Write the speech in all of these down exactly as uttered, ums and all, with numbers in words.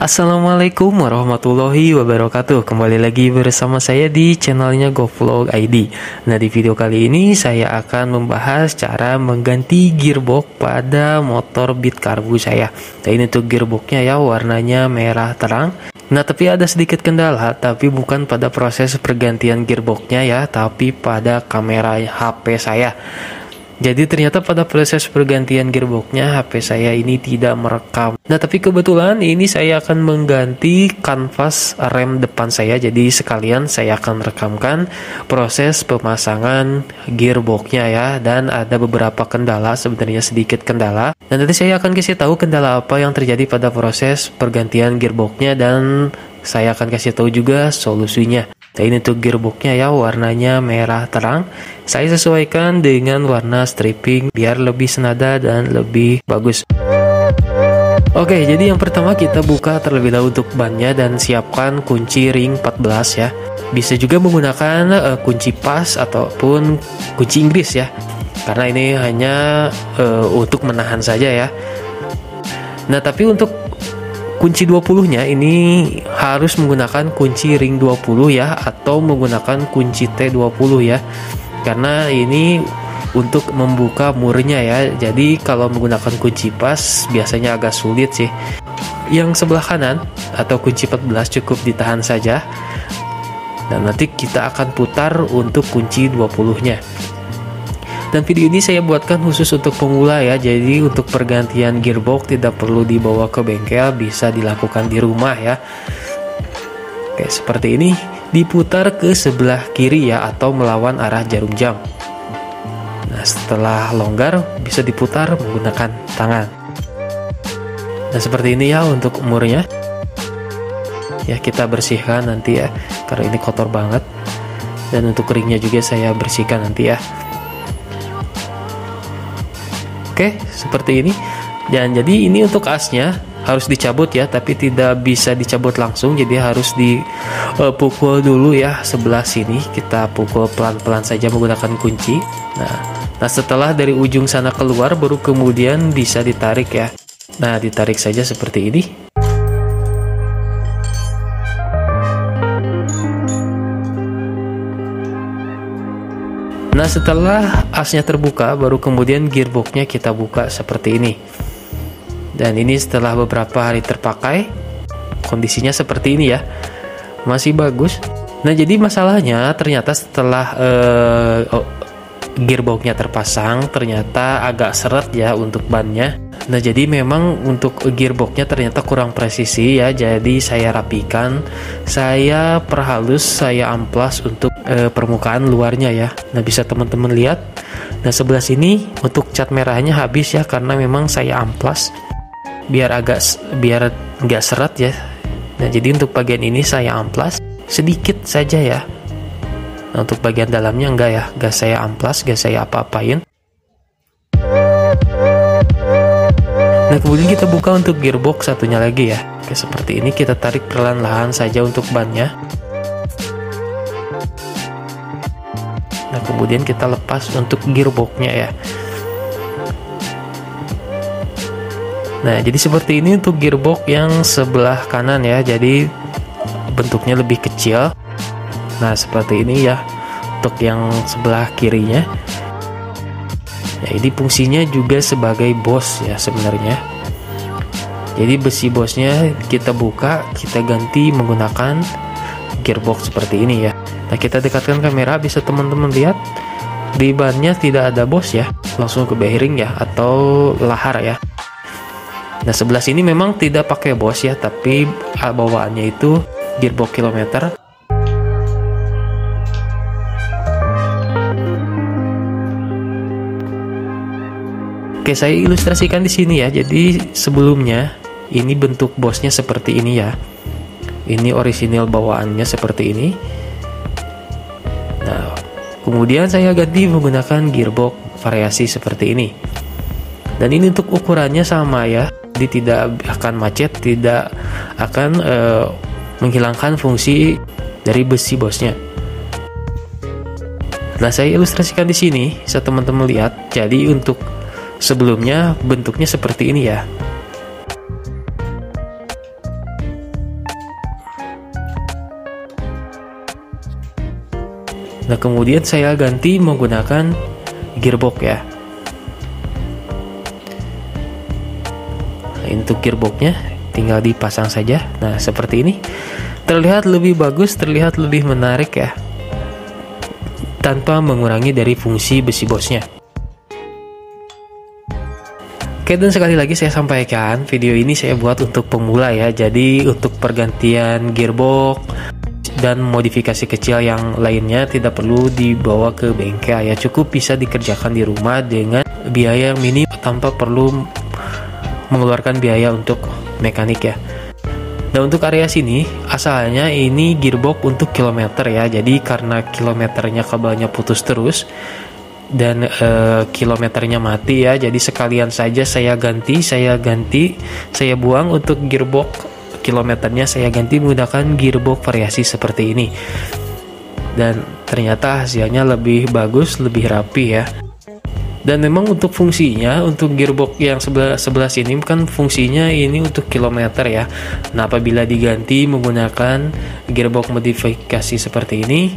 Assalamualaikum warahmatullahi wabarakatuh. Kembali lagi bersama saya di channelnya GoVlog I D. Nah, di video kali ini saya akan membahas cara mengganti gearbox pada motor Beat Karbu saya. Nah, ini tuh gearboxnya ya, warnanya merah terang. Nah, tapi ada sedikit kendala, tapi bukan pada proses pergantian gearboxnya ya, tapi pada kamera H P saya. Jadi ternyata pada proses pergantian gearboxnya H P saya ini tidak merekam. Nah, tapi kebetulan ini saya akan mengganti kanvas rem depan saya. Jadi sekalian saya akan rekamkan proses pemasangan gearboxnya ya. Dan ada beberapa kendala, sebenarnya sedikit kendala. Dan nanti saya akan kasih tahu kendala apa yang terjadi pada proses pergantian gearboxnya. Dan saya akan kasih tahu juga solusinya. Nah, ini tuh gearboxnya ya, warnanya merah terang. Saya sesuaikan dengan warna stripping biar lebih senada dan lebih bagus. Oke, jadi yang pertama kita buka terlebih dahulu untuk bannya dan siapkan kunci ring empat belas ya. Bisa juga menggunakan uh, kunci pas ataupun kunci Inggris ya, karena ini hanya uh, untuk menahan saja ya. Nah, tapi untuk kunci dua puluh-nya ini harus menggunakan kunci ring dua puluh ya, atau menggunakan kunci T dua puluh ya. Karena ini untuk membuka murnya ya. Jadi kalau menggunakan kunci pas biasanya agak sulit sih. Yang sebelah kanan atau kunci empat belas cukup ditahan saja. Dan nanti kita akan putar untuk kunci dua puluh-nya. Dan video ini saya buatkan khusus untuk pemula ya, jadi untuk pergantian gearbox tidak perlu dibawa ke bengkel, bisa dilakukan di rumah ya. Oke, seperti ini, diputar ke sebelah kiri ya, atau melawan arah jarum jam. Nah, setelah longgar bisa diputar menggunakan tangan. Nah, seperti ini ya untuk umurnya. Ya, kita bersihkan nanti ya, karena ini kotor banget. Dan untuk ringnya juga saya bersihkan nanti ya. Oke, seperti ini. Dan jadi ini untuk asnya harus dicabut ya, tapi tidak bisa dicabut langsung, jadi harus dipukul dulu ya sebelah sini. Kita pukul pelan-pelan saja menggunakan kunci. Nah, nah setelah dari ujung sana keluar, baru kemudian bisa ditarik ya. Nah, ditarik saja seperti ini. Nah, setelah asnya terbuka, baru kemudian gearboxnya kita buka seperti ini. Dan ini setelah beberapa hari terpakai, kondisinya seperti ini ya, masih bagus. Nah, jadi masalahnya ternyata setelah eh, oh, gearboxnya terpasang, ternyata agak seret ya untuk bannya. Nah, jadi memang untuk gearboxnya ternyata kurang presisi ya. Jadi saya rapikan, saya perhalus, saya amplas untuk E, permukaan luarnya ya. Nah, bisa teman-teman lihat. Nah, sebelah sini untuk cat merahnya habis ya, karena memang saya amplas biar agak biar nggak seret ya. Nah, jadi untuk bagian ini saya amplas sedikit saja ya. Nah, untuk bagian dalamnya enggak ya, enggak saya amplas, enggak saya apa-apain. Nah, kemudian kita buka untuk gearbox satunya lagi ya. Oke, seperti ini, kita tarik perlahan-lahan saja untuk bannya. Nah, kemudian kita lepas untuk gearboxnya ya. Nah, jadi seperti ini untuk gearbox yang sebelah kanan ya, jadi bentuknya lebih kecil. Nah, seperti ini ya untuk yang sebelah kirinya. Nah, ini fungsinya juga sebagai bos ya sebenarnya. Jadi besi bosnya kita buka, kita ganti menggunakan gearbox seperti ini ya. Nah, kita dekatkan kamera, bisa teman-teman lihat di bannya tidak ada bos ya, langsung ke bearing ya atau lahar ya. Nah, sebelah sini memang tidak pakai bos ya, tapi bawaannya itu gearbox kilometer. Oke, saya ilustrasikan di sini ya. Jadi sebelumnya ini bentuk bosnya seperti ini ya. Ini orisinil bawaannya seperti ini. Nah, kemudian saya ganti menggunakan gearbox variasi seperti ini. Dan ini untuk ukurannya sama ya, jadi tidak akan macet, tidak akan eh, menghilangkan fungsi dari besi bosnya. Nah, saya ilustrasikan di sini, bisa teman-teman lihat. Jadi untuk sebelumnya bentuknya seperti ini ya. Nah kemudian saya ganti menggunakan gearbox ya. Nah, untuk gearboxnya tinggal dipasang saja. Nah seperti ini, terlihat lebih bagus, terlihat lebih menarik ya, tanpa mengurangi dari fungsi besi bosnya. Oke, dan sekali lagi saya sampaikan, video ini saya buat untuk pemula ya. Jadi untuk pergantian gearbox dan modifikasi kecil yang lainnya tidak perlu dibawa ke bengkel ya, cukup bisa dikerjakan di rumah dengan biaya yang minim tanpa perlu mengeluarkan biaya untuk mekanik ya. Nah untuk area sini asalnya ini gearbox untuk kilometer ya, jadi karena kilometernya kabelnya putus terus dan e, kilometernya mati ya, jadi sekalian saja saya ganti saya ganti saya buang untuk gearbox kilometernya, saya ganti menggunakan gearbox variasi seperti ini, dan ternyata hasilnya lebih bagus, lebih rapi ya. Dan memang untuk fungsinya, untuk gearbox yang sebelah sebelah sini kan fungsinya ini untuk kilometer ya. Nah apabila diganti menggunakan gearbox modifikasi seperti ini,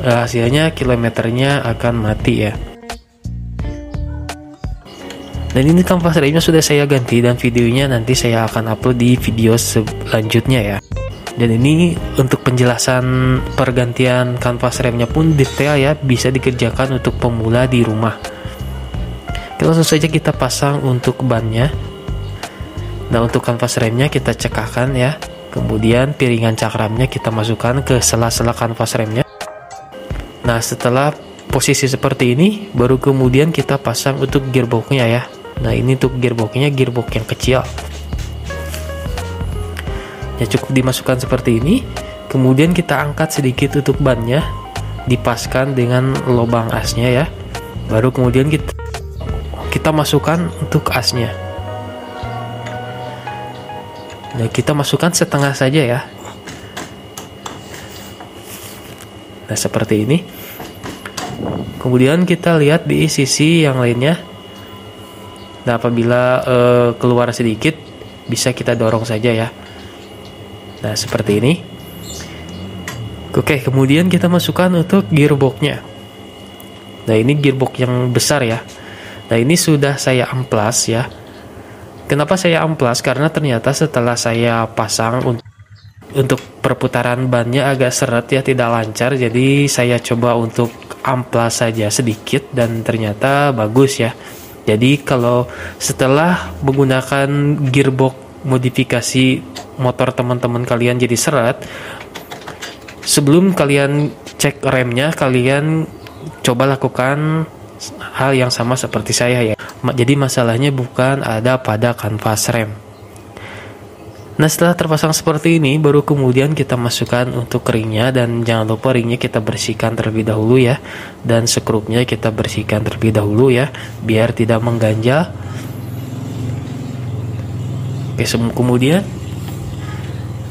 hasilnya kilometernya akan mati ya. Dan ini kanvas remnya sudah saya ganti, dan videonya nanti saya akan upload di video selanjutnya ya. Dan ini untuk penjelasan pergantian kanvas remnya pun detail ya, bisa dikerjakan untuk pemula di rumah. Oke, langsung saja kita pasang untuk bannya. Nah untuk kanvas remnya kita cekakkan ya, kemudian piringan cakramnya kita masukkan ke sela-sela kanvas remnya. Nah setelah posisi seperti ini, baru kemudian kita pasang untuk gearboxnya ya. Nah ini untuk gearboxnya, gearbox yang kecil ya, cukup dimasukkan seperti ini, kemudian kita angkat sedikit untuk bannya, dipaskan dengan lubang asnya ya, baru kemudian kita kita masukkan untuk asnya. Nah kita masukkan setengah saja ya. Nah seperti ini, kemudian kita lihat di sisi yang lainnya. Nah apabila eh, keluar sedikit bisa kita dorong saja ya. Nah seperti ini. Oke, kemudian kita masukkan untuk gearboxnya. Nah ini gearbox yang besar ya. Nah ini sudah saya amplas ya. Kenapa saya amplas? Karena ternyata setelah saya pasang untuk, untuk perputaran bannya agak seret ya, tidak lancar. Jadi saya coba untuk amplas saja sedikit, dan ternyata bagus ya. Jadi kalau setelah menggunakan gearbox modifikasi motor teman-teman kalian jadi seret, sebelum kalian cek remnya, kalian coba lakukan hal yang sama seperti saya ya. Jadi masalahnya bukan ada pada kanvas rem. Nah setelah terpasang seperti ini, baru kemudian kita masukkan untuk ringnya, dan jangan lupa ringnya kita bersihkan terlebih dahulu ya, dan skrupnya kita bersihkan terlebih dahulu ya, biar tidak mengganjal. Oke, kemudian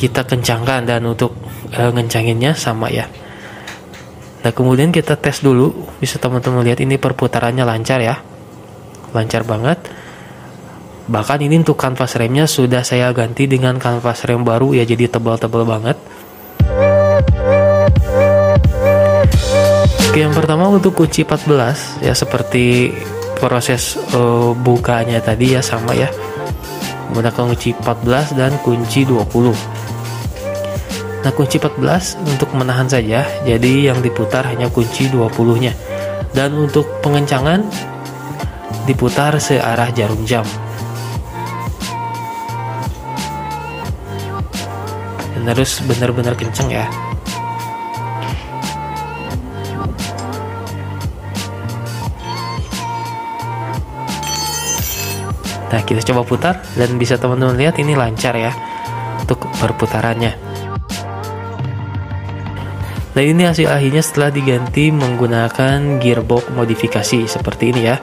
kita kencangkan, dan untuk uh, ngencanginnya sama ya. Nah kemudian kita tes dulu, bisa teman-teman lihat ini perputarannya lancar ya, lancar banget. Bahkan ini untuk kanvas remnya sudah saya ganti dengan kanvas rem baru ya, jadi tebal-tebal banget. Oke, yang pertama untuk kunci empat belas ya, seperti proses uh, bukanya tadi ya, sama ya, menggunakan kunci empat belas dan kunci dua puluh. Nah kunci empat belas untuk menahan saja, jadi yang diputar hanya kunci dua puluh nya, dan untuk pengencangan diputar searah jarum jam. Dan harus benar-benar kencang ya. Nah kita coba putar, dan bisa teman-teman lihat ini lancar ya untuk perputarannya. Nah ini hasil akhirnya setelah diganti menggunakan gearbox modifikasi seperti ini ya,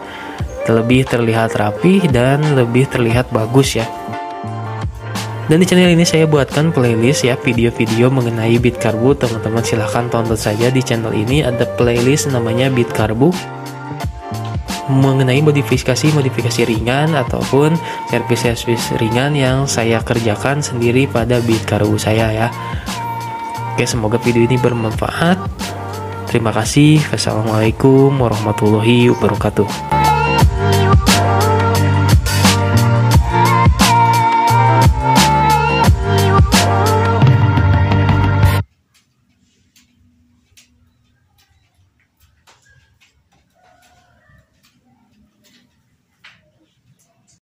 lebih terlihat rapi dan lebih terlihat bagus ya. Dan di channel ini saya buatkan playlist ya, video-video mengenai Beat Karbu, teman-teman silahkan tonton saja di channel ini, ada playlist namanya Beat Karbu mengenai modifikasi-modifikasi ringan ataupun servis-servis ringan yang saya kerjakan sendiri pada Beat Karbu saya ya. Oke, semoga video ini bermanfaat. Terima kasih. Wassalamualaikum warahmatullahi wabarakatuh.